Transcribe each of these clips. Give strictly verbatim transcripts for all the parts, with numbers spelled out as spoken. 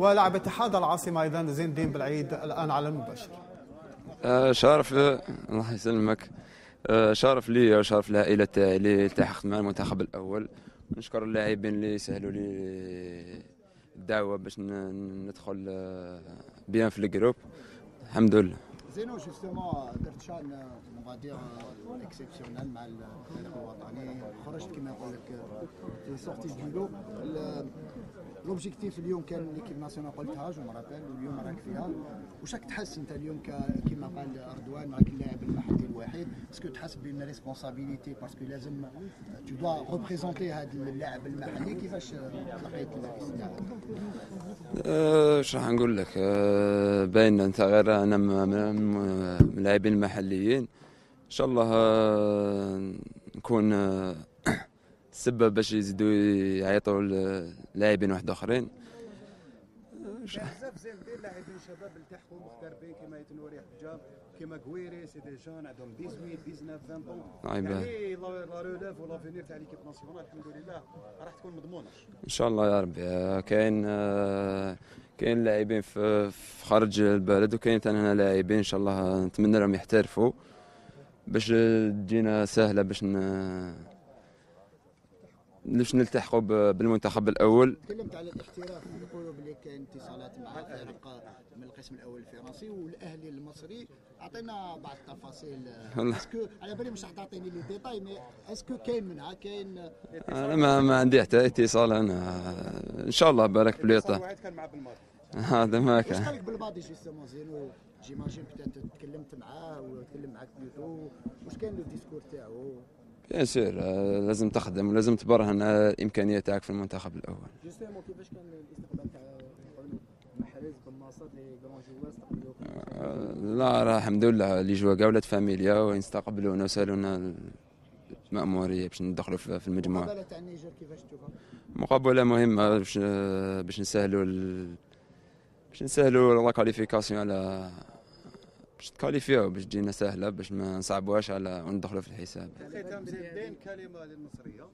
ولاعب اتحاد العاصمه ايضا زين الدين بلعيد الان على المباشر. آه شرف الله يسلمك، آه شرف لي وشرف العائله تاعي اللي التحقت مع المنتخب الاول. نشكر اللاعبين اللي سهلوا لي الدعوه باش ندخل بيان في الجروب، الحمد لله. زينو جوستومون درت شان مغادير اكسيبسيونال مع الفريق الوطني، خرجت كما نقول لك سورتي دو لو. لوبجيكتيف اليوم كان ليكيب ناسيونال قلتها جو مرابيل، واليوم راك فيها. واش راك تحس انت اليوم كما قال اردوان راك اللاعب المحلي الوحيد، اسكو تحس بان ريسبونسابيليتي باسكو لازم تو دوا ريبريزونتي هذا اللاعب المحلي؟ كيفاش لقيت اللاعب؟ اش راح نقول لك، باين انت غير انا من اللاعبين المحليين، ان شاء الله نكون السبب باش يزيدوا يعيطوا لاعبين واحد اخرين. بزاف زين الدين لاعبين شباب التحقوا محترفين كما يتنوري حجام كما كويري سي دي جون عندهم ثمانية عشر تسعة عشر عشرين يعني لا رولاف ولا فينير تاع ليكيب ناسيونال الحمد لله راح تكون مضمونه ان شاء الله يا ربي. كاين كاين لاعبين في خارج البلد وكاين تاع هنا لاعبين ان شاء الله نتمنى لهم يحترفوا باش تجينا سهله باش باش نلتحقوا بالمنتخب الاول. تكلمت على الاحتراف، يقولوا بلي كاين اتصالات مع فريق من القسم الاول الفرنسي والاهلي المصري، اعطينا بعض التفاصيل. اسكو على بالي مش راح تعطيني لي ديتاي، مي اسكو كاين منها كاين؟ انا ما, ما عندي حتى اتصال انا، ان شاء الله بارك بليطه كان مع بالماضي هذا ما كان. واش قالك بالماضي جوستومون زينو؟ جيماجين بتا تكلمت معاه ولا تكلم معاك بلوتو، واش كان لو ديسكور تاعو؟ بيان سور لازم تخدم ولازم تبرهن الامكانيات تاعك في المنتخب الاول. جوستومون كيفاش كان الاستقبال تاع محرز بالناصر لي كرون جواز استقبلوك؟ لا راه الحمد لله لي جوا كاع ولاد فاميليا ونستقبلونا وسالونا المأمورية باش ندخلوا في المجموعة. المقابلة تاع النيجر كيفاش تشوفها؟ مقابلة مهمة باش باش نسهلوا ال... باش نسهلوا لا كاليفيكاسيون على باش تكاليفيو باش تجينا سهله باش ما نصعبوهاش على وندخلوا في الحساب. ختام زين الدين كلمه للمصريه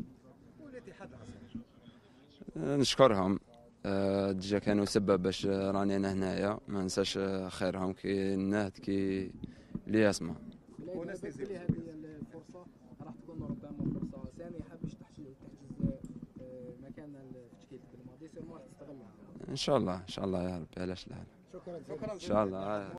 والاتحاد العاصمه. نشكرهم ديجا كانوا سبب باش راني انا هنايا، ما ننساش خيرهم كي النهد كي اللي يسمع. وناس اللي هذه الفرصه راح تكون ربما فرصه سانحه باش تحجز مكاننا في تشكيله الماضي، سيما راح تستغلها ان شاء الله. ان شاء الله يا ربي، علاش لا. شكرا ان شاء الله.